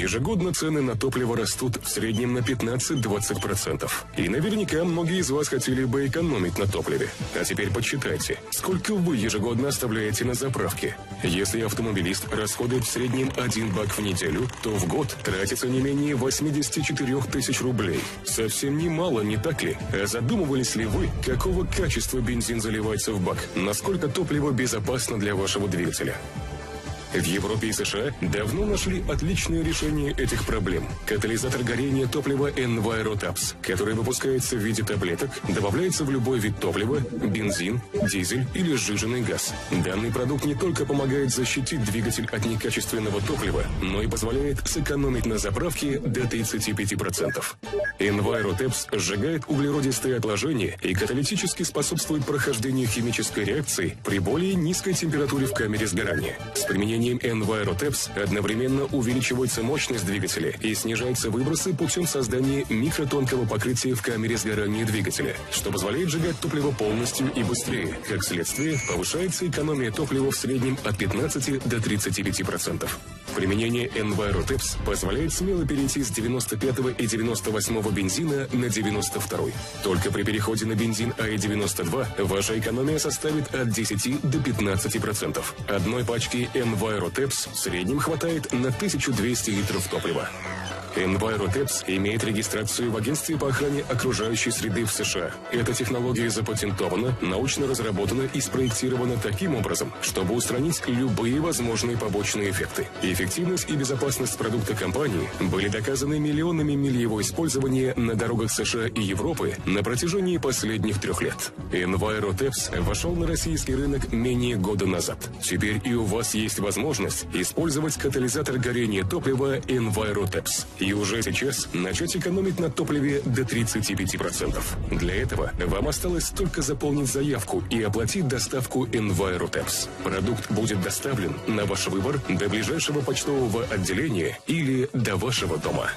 Ежегодно цены на топливо растут в среднем на 15–20%. И наверняка многие из вас хотели бы экономить на топливе. А теперь подсчитайте, сколько вы ежегодно оставляете на заправке. Если автомобилист расходует в среднем 1 бак в неделю, то в год тратится не менее 84 000 рублей. Совсем немало, не так ли? А задумывались ли вы, какого качества бензин заливается в бак? Насколько топливо безопасно для вашего двигателя? В Европе и США давно нашли отличное решение этих проблем. Катализатор горения топлива EnviroTabs, который выпускается в виде таблеток, добавляется в любой вид топлива – бензин, дизель или сжиженный газ. Данный продукт не только помогает защитить двигатель от некачественного топлива, но и позволяет сэкономить на заправке до 35%. EnviroTabs сжигает углеродистые отложения и каталитически способствует прохождению химической реакции при более низкой температуре в камере сгорания. С применением EnviroTabs одновременно увеличивается мощность двигателя и снижаются выбросы путем создания микротонкого покрытия в камере сгорания двигателя, что позволяет сжигать топливо полностью и быстрее. Как следствие, повышается экономия топлива в среднем от 15 до 35%. Применение EnviroTabs позволяет смело перейти с 95-го и 98-го бензина на 92-й. Только при переходе на бензин АИ-92 ваша экономия составит от 10 до 15%. Одной пачки EnviroTabs в среднем хватает на 1200 литров топлива. EnviroTabs имеет регистрацию в Агентстве по охране окружающей среды в США. Эта технология запатентована, научно разработана и спроектирована таким образом, чтобы устранить любые возможные побочные эффекты. Эффективность и безопасность продукта компании были доказаны миллионами миль его использования на дорогах США и Европы на протяжении последних 3 лет. EnviroTabs вошел на российский рынок менее года назад. Теперь и у вас есть возможность использовать катализатор горения топлива EnviroTabs. И уже сейчас начать экономить на топливе до 35%. Для этого вам осталось только заполнить заявку и оплатить доставку EnviroTabs. Продукт будет доставлен на ваш выбор до ближайшего почтового отделения или до вашего дома.